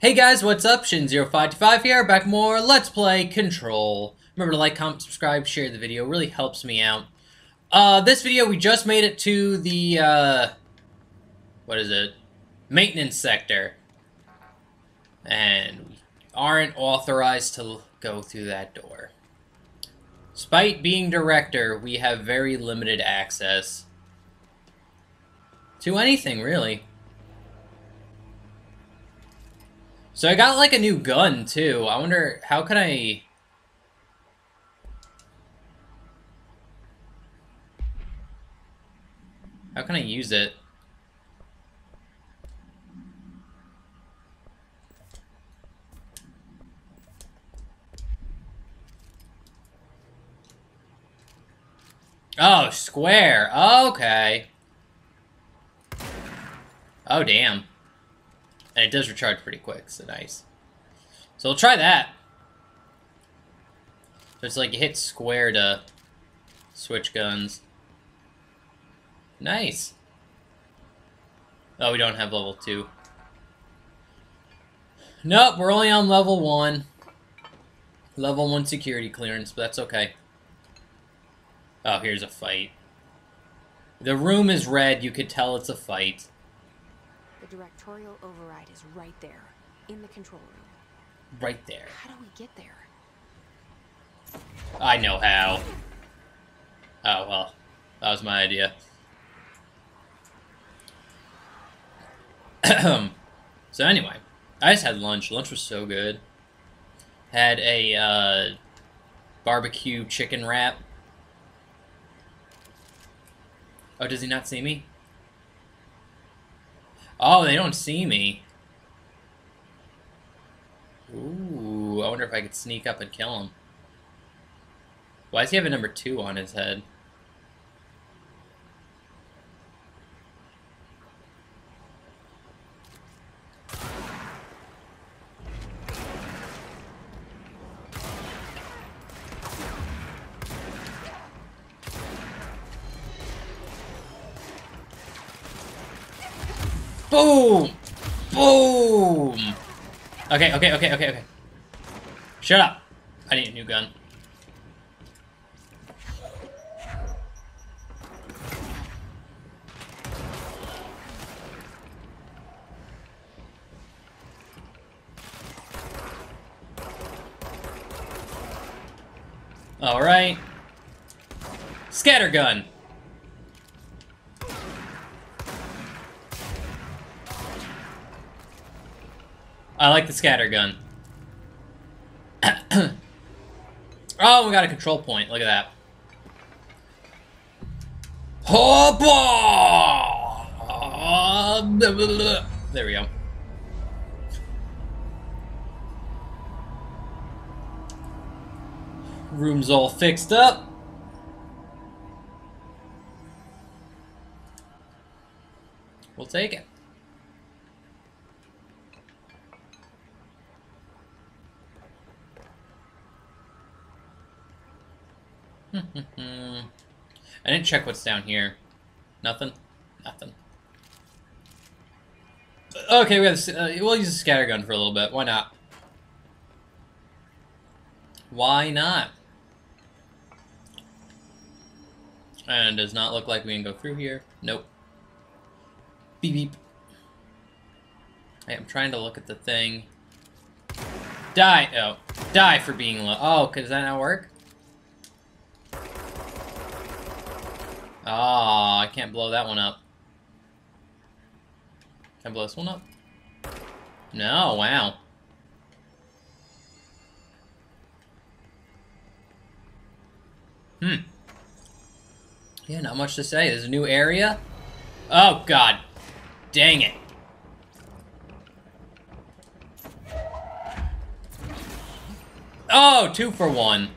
Hey guys, what's up? Shin0525 here, back more Let's Play Control. Remember to like, comment, subscribe, share the video. It really helps me out. This video, we just made it to the, maintenance sector. And we aren't authorized to go through that door. Despite being director, we have very limited access to anything, really. So I got, like, a new gun, too. I wonder, how can I... how can I use it? Oh, square. Okay. Oh, damn. And it does recharge pretty quick, so nice. So we'll try that. So it's like you hit square to switch guns. Nice. Oh, we don't have level 2. Nope, we're only on level 1. Level 1 security clearance, but that's okay. Oh, here's a fight. The room is red, you could tell it's a fight. The directorial override is right there, in the control room. Right there. How do we get there? I know how. Oh, well. That was my idea. So anyway, I just had lunch. Lunch was so good. Had a barbecue chicken wrap. Oh, does he not see me? Oh, they don't see me. Ooh, I wonder if I could sneak up and kill him. Why does he have a number 2 on his head? Boom! Boom! Okay. Shut up. I need a new gun. Alright. Scatter gun! I like the scatter gun. Oh, we got a control point. Look at that. Hoppa! There we go. Room's all fixed up. We'll take it. I didn't check what's down here. Nothing? Nothing. Okay, we have we'll use the scatter gun for a little bit. Why not? Why not? And it does not look like we can go through here. Nope. Beep beep. Hey, I'm trying to look at the thing. Die! Oh. Die for being low. Oh, does that not work? Ah, I can't blow that one up. Can I blow this one up? No, wow. Yeah, not much to say. There's a new area. Oh, God. Dang it. Oh, 2 for 1.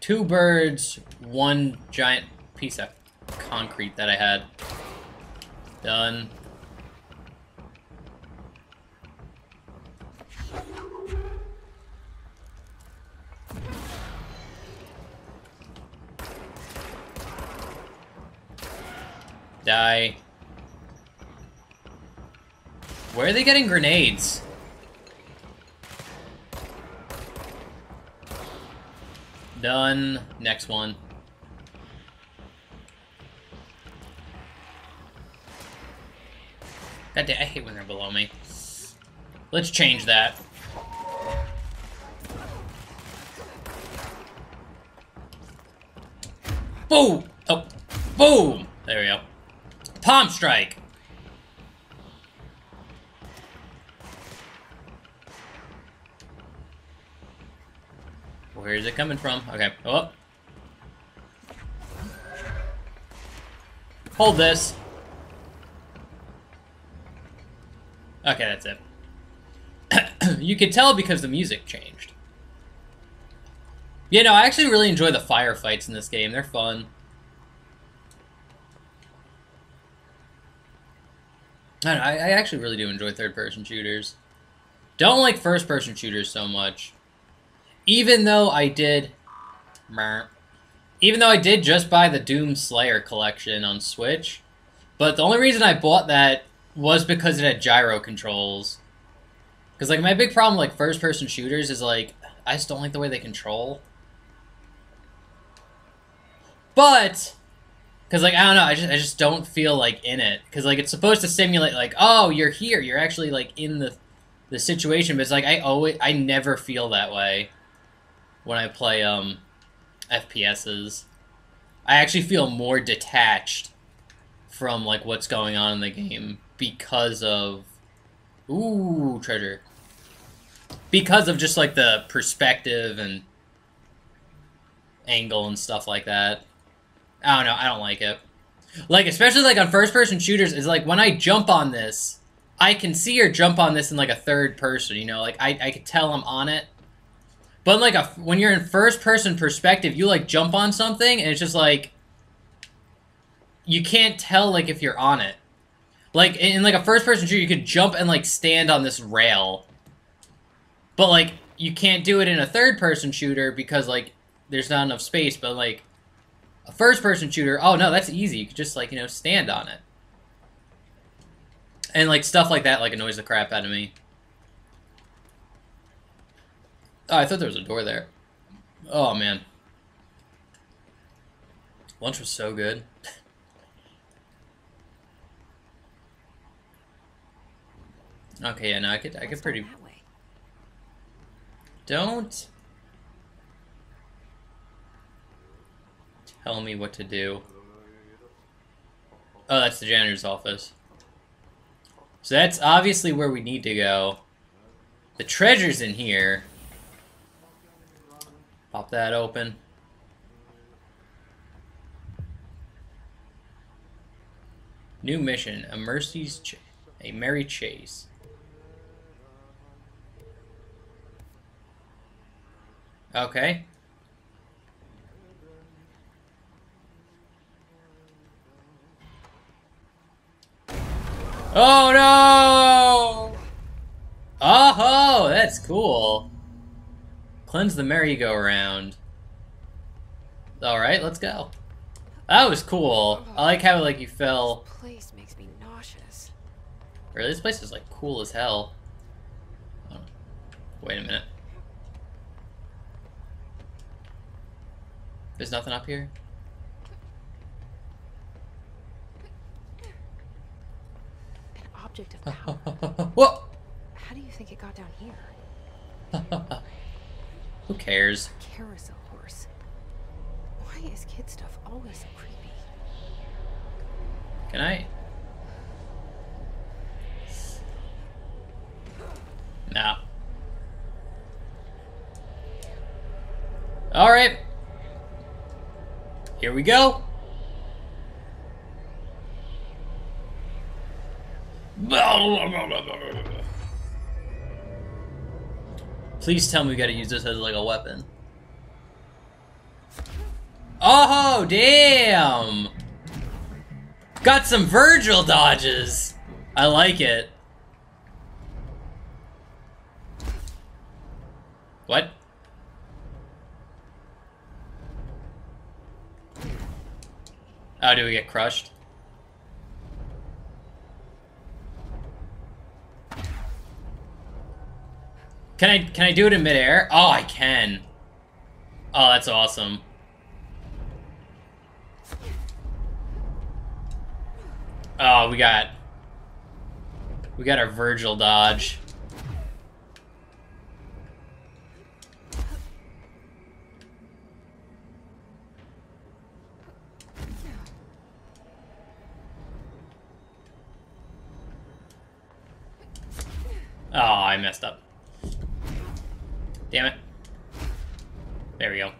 2 birds, 1 giant... piece of concrete that I had. Done. Die. Where are they getting grenades? Done. Next one. God damn, I hate when they're below me. Let's change that. Boom! Oh, boom! There we go. Palm strike! Where is it coming from? Okay, oh. Hold this. Okay, that's it. You could tell because the music changed. Yeah, no, I actually really enjoy the fire fights in this game. They're fun. I don't know, I actually really do enjoy third-person shooters. Don't like first-person shooters so much. Even though I did just buy the Doom Slayer collection on Switch, but the only reason I bought that was because it had gyro controls. Because, like, my big problem with, like, first-person shooters is, like, I just don't like the way they control. But, because, like, I don't know, I just don't feel, like, in it. Because, like, it's supposed to simulate, like, oh, you're here, you're actually, like, in the situation, but it's, like, I never feel that way when I play, FPSs. I actually feel more detached from, like, what's going on in the game because of... Ooh, treasure. Because of just, like, the perspective and angle and stuff like that. I don't know, I don't like it. Like, especially, like, on first-person shooters, is like, when I jump on this, I can see her jump on this in, like, a third person, you know? Like, I could tell I'm on it. But, like, when you're in first-person perspective, you, like, jump on something, and it's just, like, you can't tell, like, if you're on it. Like, in, like, a first-person shooter, you could jump and, like, stand on this rail. But, like, you can't do it in a third-person shooter because, like, there's not enough space. But, like, a first-person shooter, oh, no, that's easy. You could just, like, you know, stand on it. And, like, stuff like that, like, annoys the crap out of me. Oh, I thought there was a door there. Oh, man. Lunch was so good. Okay, yeah, no, I could pretty... Don't... tell me what to do. Oh, that's the janitor's office. So that's obviously where we need to go. The treasure's in here. Pop that open. New mission, a Mercy's a merry chase. Okay. Oh no! Oh, that's cool. Cleanse the merry-go-round. Alright, let's go. That was cool. I like how, like, you fell. This place makes me nauseous. Or this place is, like, cool as hell. Oh, wait a minute. There's nothing up here? An object of power. Whoa! How do you think it got down here? Who cares? A carousel horse. Why is kid stuff always so creepy? Can I? No. Alright. Here we go. Please tell me we gotta use this as like a weapon. Oh, damn! Got some Virgil dodges. I like it. What? Oh, do we get crushed? Can I do it in midair? Oh, I can. Oh, that's awesome. Oh, we got our Virgil dodge. Oh, I messed up. Damn it. There we go.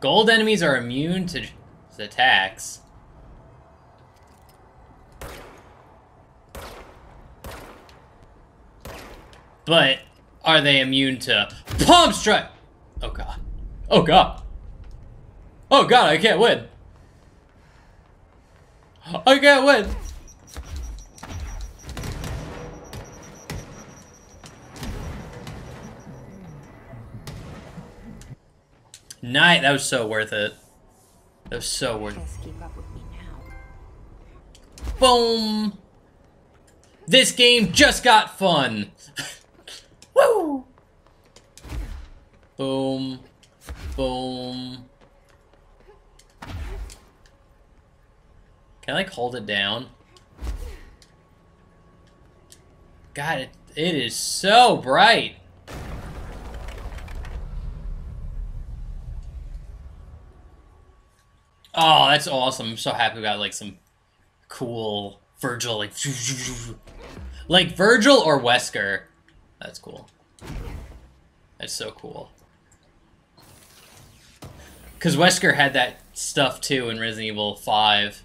Gold enemies are immune to attacks. But are they immune to pump strike? Oh god. Oh god. Oh god, I can't win. I can't win! Night, that was so worth it. That was so worth it. Keep up with me now. Boom! This game just got fun! Woo! Boom. Boom. Can I, like, hold it down? God, it is so bright! Oh, that's awesome. I'm so happy we got, like, some cool Virgil, like... Like, Virgil or Wesker. That's cool. That's so cool. Because Wesker had that stuff, too, in Resident Evil 5.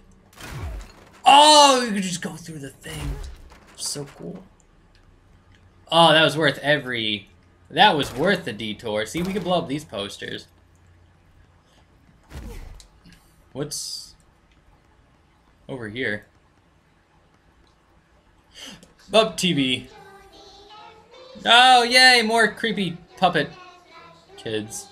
Oh, you could just go through the thing. So cool. Oh, that was worth every... That was worth the detour. See, we can blow up these posters. What's... over here? Bub TV. Oh, yay! More creepy puppet kids.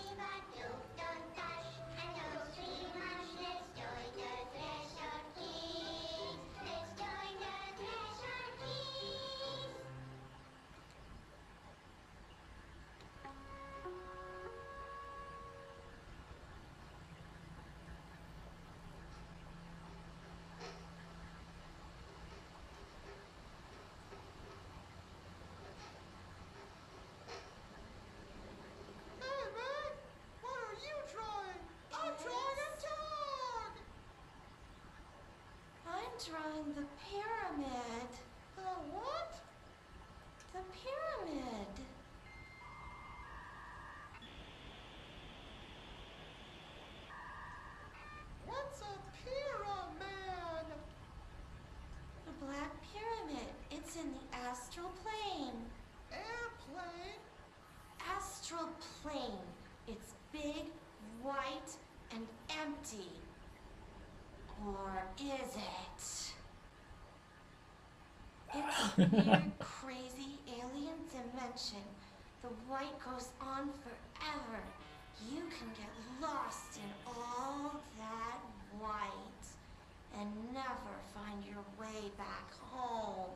Drawing the pyramid. The what? The pyramid. What's a pyramid? A black pyramid. It's in the astral plane. Airplane? Astral plane. It's big, white, and empty. Or is it? It's a weird, crazy alien dimension. The white goes on forever. You can get lost in all that white and never find your way back home.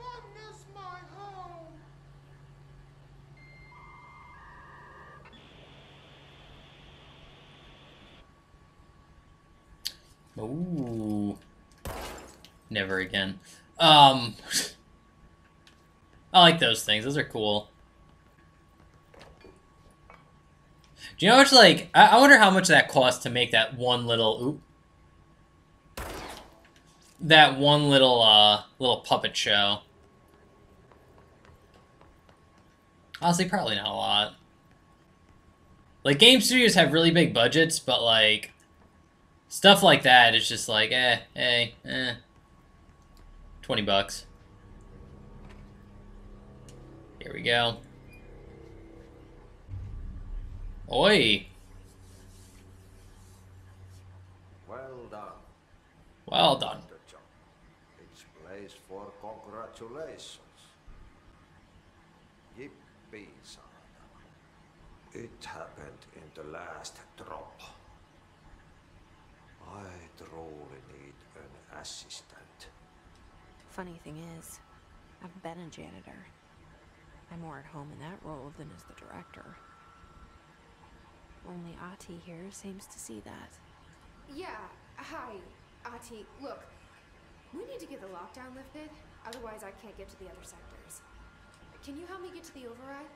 I miss my home. Ooh. Never again. I like those things. Those are cool. Do you know how much, like... I wonder how much that costs to make that one little... Oop. That one little, little puppet show. Honestly, probably not a lot. Like, game studios have really big budgets, but, like... Stuff like that is just like, eh. $20. Here we go. Oi! Well done. Well done. It's place for congratulations. Yippee, son. It happened in the last drop. I truly need an assistant. Funny thing is, I've been a janitor. I'm more at home in that role than as the director. Only Ahti here seems to see that. Yeah, hi, Ahti. Look, we need to get the lockdown lifted, otherwise I can't get to the other sectors. Can you help me get to the override?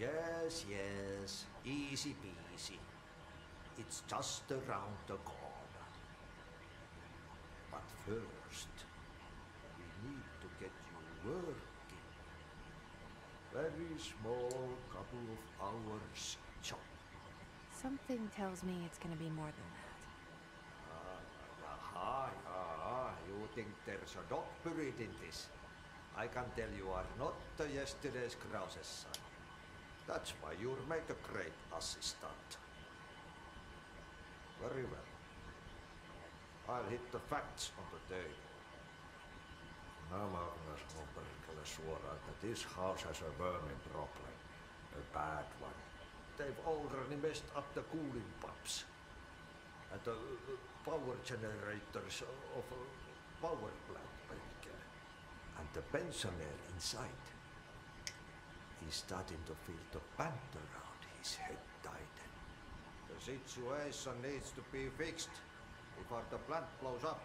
Yes, yes. Easy peasy. It's just around the corner. But first, we need to get you working. Very small couple of hours, chop. Something tells me it's gonna be more than that. You think there's a dog buried in this? I can tell you are not yesterday's Krause's son. That's why you'll make a great assistant. Very well. I'll hit the facts on the table. Nämä on perkele suoraan, that this house has a burning problem. A bad one. They've already messed up the cooling pumps. And the power generators of a power plant breaker. And the pensioner inside. He's starting to feel the pant around his head tighten. The situation needs to be fixed before the plant blows up.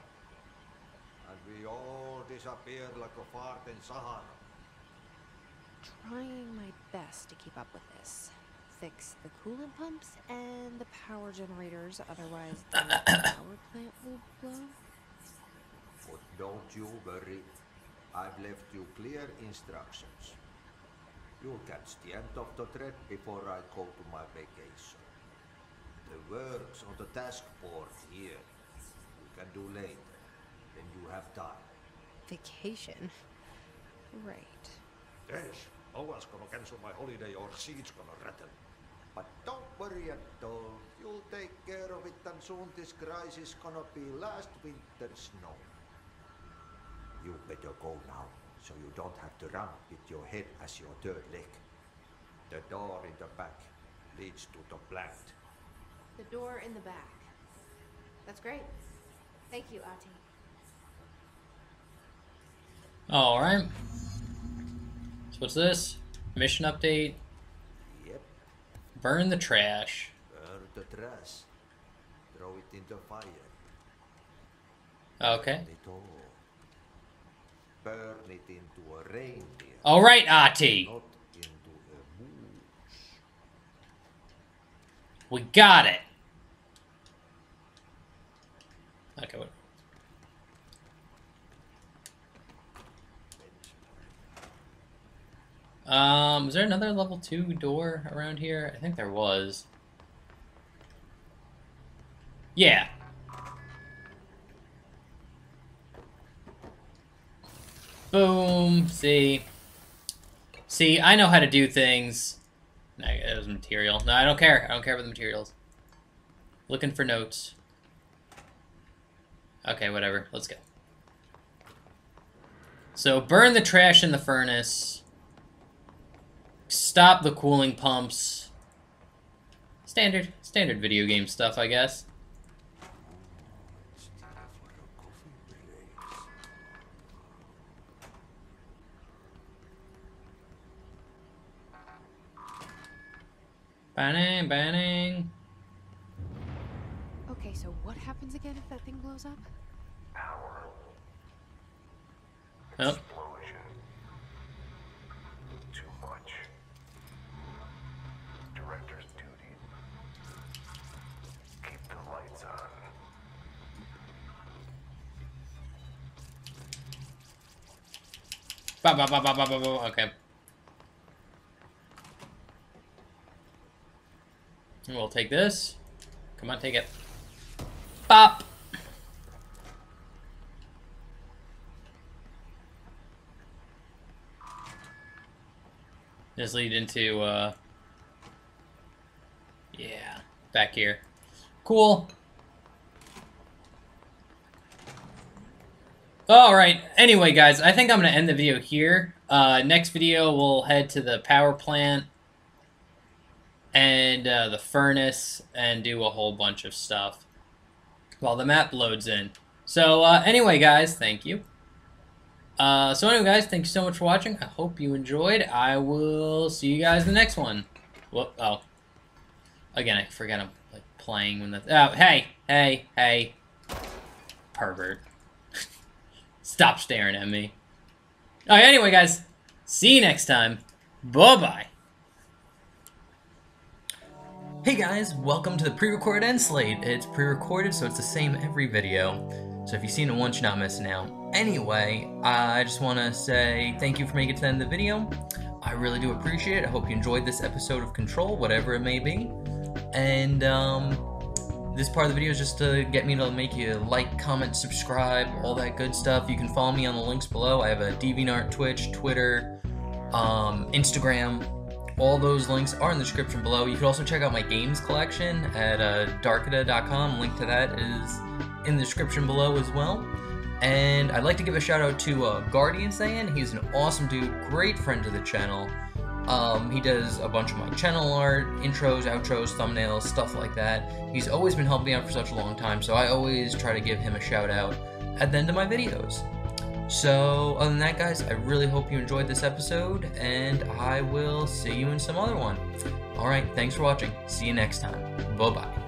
And we all disappear like a fart in Sahara. Trying my best to keep up with this. Fix the coolant pumps and the power generators, otherwise the power plant will blow. But don't you worry. I've left you clear instructions. You'll catch the end of the thread before I go to my vacation. The work's on the task board here. You can do later, when you have time. Vacation? Right. Yes, no one's gonna cancel my holiday or seeds gonna rattle. But don't worry at all. You'll take care of it, and soon this crisis gonna be last winter's snow. You better go now, so you don't have to run with your head as your third leg. The door in the back leads to the plant. The door in the back. That's great. Thank you, Ahti. Alright. So what's this? Mission update. Yep. Burn the trash. Burn the trash. Throw it in the fire. Okay. Burn it into a reindeer. All right, Ahti. Not into a moose. We got it. Okay, what? Was there another level 2 door around here? I think there was. Yeah. Boom. See, I know how to do things. No, it was material. No, I don't care. I don't care about the materials. Looking for notes. Okay, whatever. Let's go. So, burn the trash in the furnace. Stop the cooling pumps. Standard video game stuff, I guess. Banning, banning. Okay, so what happens again if that thing blows up? Power. Oh. Explosion. Too much. Director's duty. Keep the lights on. Ba ba ba ba ba ba ba. Okay. We'll take this. Come on, take it. Pop. Just lead into, yeah, back here. Cool. Alright, anyway, guys, I think I'm going to end the video here. Next video, we'll head to the power plant. And the furnace, and do a whole bunch of stuff while the map loads in. So anyway, guys, thank you. So anyway, guys, thank you so much for watching. I hope you enjoyed. I will see you guys in the next one. Whoop, oh. Again, I forget I'm like playing when the... Oh, hey! Hey! Hey! Pervert. Stop staring at me. Okay, anyway, guys. See you next time. Bye-bye. Hey guys, welcome to the pre-recorded end slate. It's pre-recorded, so it's the same every video. So if you've seen it once, you're not missing out. Anyway, I just want to say thank you for making it to the end of the video. I really do appreciate it. I hope you enjoyed this episode of Control, whatever it may be. And this part of the video is just to get me to make you like, comment, subscribe, all that good stuff. You can follow me on the links below. I have a DeviantArt, Twitch, Twitter, Instagram. All those links are in the description below. You can also check out my games collection at darkadia.com. Link to that is in the description below as well. And I'd like to give a shout out to Guardian Saiyan. He's an awesome dude, great friend to the channel. He does a bunch of my channel art, intros, outros, thumbnails, stuff like that. He's always been helping me out for such a long time, so I always try to give him a shout out at the end of my videos. So, other than that, guys, I really hope you enjoyed this episode, and I will see you in some other one. Alright, thanks for watching. See you next time. Bye-bye.